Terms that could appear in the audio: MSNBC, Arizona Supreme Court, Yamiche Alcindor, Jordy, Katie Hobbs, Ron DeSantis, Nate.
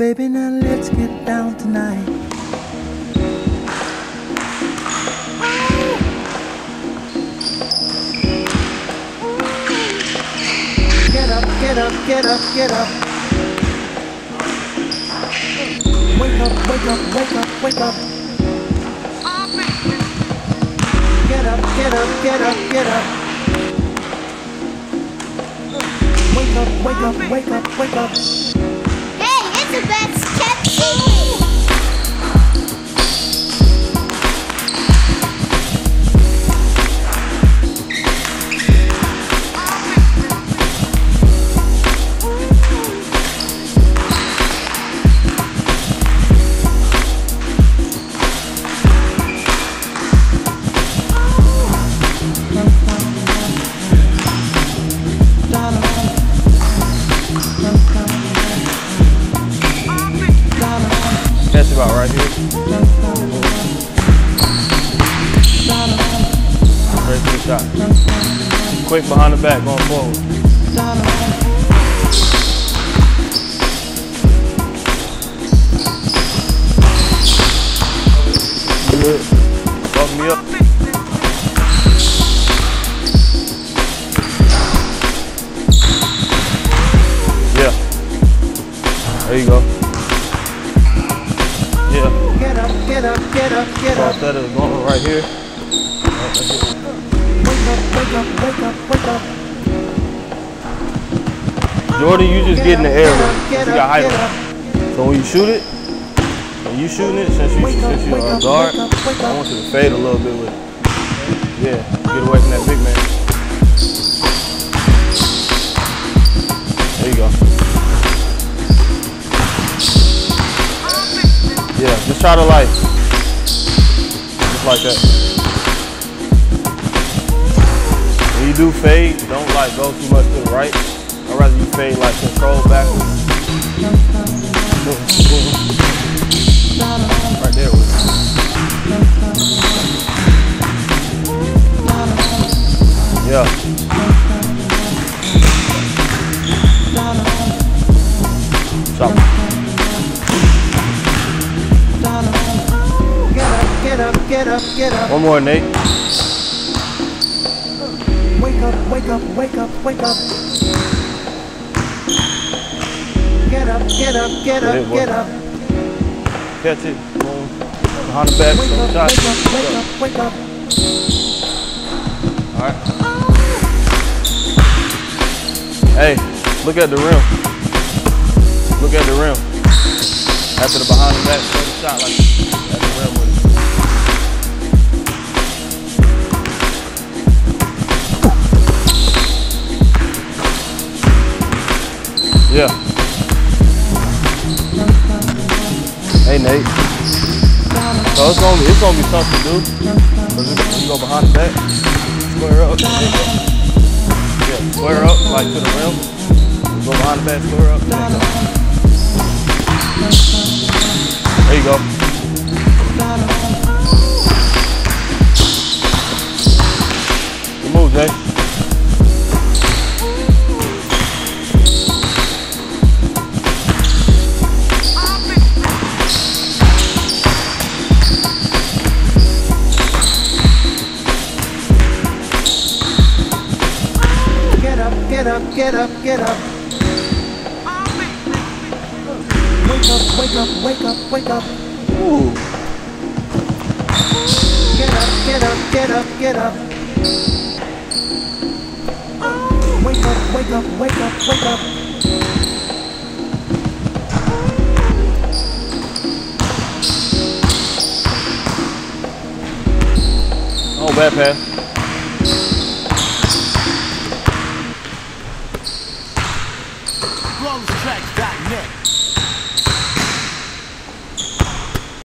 Baby, now let's get down tonight. Get up, get up, get up, get up. Wake up, wake up, wake up, wake up. Get up, get up, get up, get up. Wake up, wake up, wake up, wake up. Hey, it's the best catch. That's about right here. Straight to the shot. Quick behind the back, going forward. Good. Fuck me up. Yeah. There you go. Get up, get up, get up. That is going right here. Wake up, wake up, wake up, wake up. Jordy, you just get in the air. You got height on. So when you shoot it, when you shooting it, since you are on guard, I want you to fade a little bit with it. Yeah, get away from that big man. There you go. Yeah, just try to like. Like that. When you do fade, don't like go too much to the right. I'd rather you fade like control backwards. Right there with it. Yeah. Get up, get up. One more, Nate. Wake up, wake up, wake up, wake up. Get up, get up, get up, get up. Catch it. Behind the back, shot. Wake up, wake up, wake up. Alright. Hey, look at the rim. Look at the rim. After the behind the back, shot like at the rim with it. Yeah. Hey, Nate. So it's gonna be something, dude. You go behind the back, square up. Yeah, square up, like to the rim. You go behind the back, square up. There you go. There you go. Good move, Jay. Get up, get up, get up. Wake up, wake up, wake up, wake up. Ooh. Get up, get up, get up, get up. Wake up, wake up, wake up, wake up. Oh, bad pass. Rollstracks.net